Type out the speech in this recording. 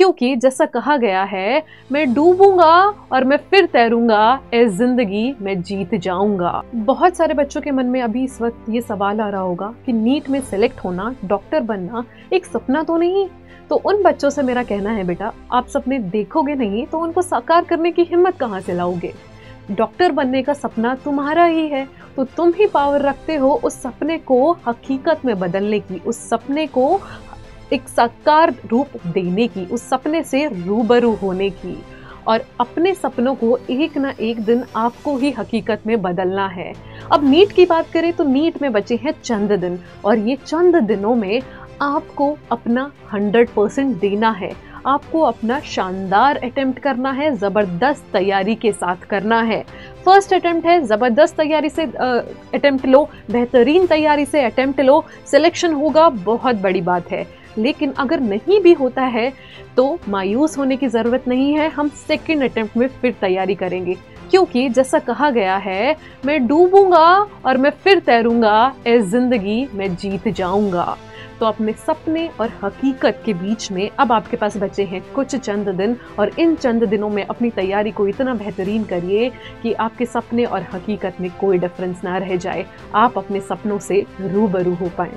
क्योंकि जैसा कहा गया है, मैं डूबूंगा और मैं फिर तैरूंगा, ए जिंदगी मैं जीत जाऊंगा। बहुत सारे बच्चों के मन में अभी इस वक्त ये सवाल आ रहा होगा कि नीट में सेलेक्ट होना, डॉक्टर बनना एक सपना तो नहीं? तो उन बच्चों से मेरा कहना है, बेटा आप सपने देखोगे नहीं तो उनको साकार करने की हिम्मत कहाँ से लाओगे? डॉक्टर बनने का सपना तुम्हारा ही है, तो तुम ही पावर रखते हो उस सपने को हकीकत में बदलने की, उस सपने को एक साकार रूप देने की, उस सपने से रूबरू होने की। और अपने सपनों को एक ना एक दिन आपको ही हकीकत में बदलना है। अब नीट की बात करें तो नीट में बचे हैं चंद दिन, और ये चंद दिनों में आपको अपना 100% देना है, आपको अपना शानदार अटेम्प्ट करना है, ज़बरदस्त तैयारी के साथ करना है। फर्स्ट अटेम्प्ट है, ज़बरदस्त तैयारी से अटेम्प्ट लो, बेहतरीन तैयारी से अटेम्प्ट लो, सिलेक्शन होगा, बहुत बड़ी बात है। लेकिन अगर नहीं भी होता है तो मायूस होने की ज़रूरत नहीं है, हम सेकेंड अटेम्प्ट में फिर तैयारी करेंगे, क्योंकि जैसा कहा गया है, मैं डूबूंगा और मैं फिर तैरूंगा, ए जिंदगी मैं जीत जाऊँगा। तो अपने सपने और हकीकत के बीच में अब आपके पास बचे हैं कुछ चंद दिन, और इन चंद दिनों में अपनी तैयारी को इतना बेहतरीन करिए कि आपके सपने और हकीकत में कोई डिफरेंस ना रह जाए, आप अपने सपनों से रूबरू हो पाएं।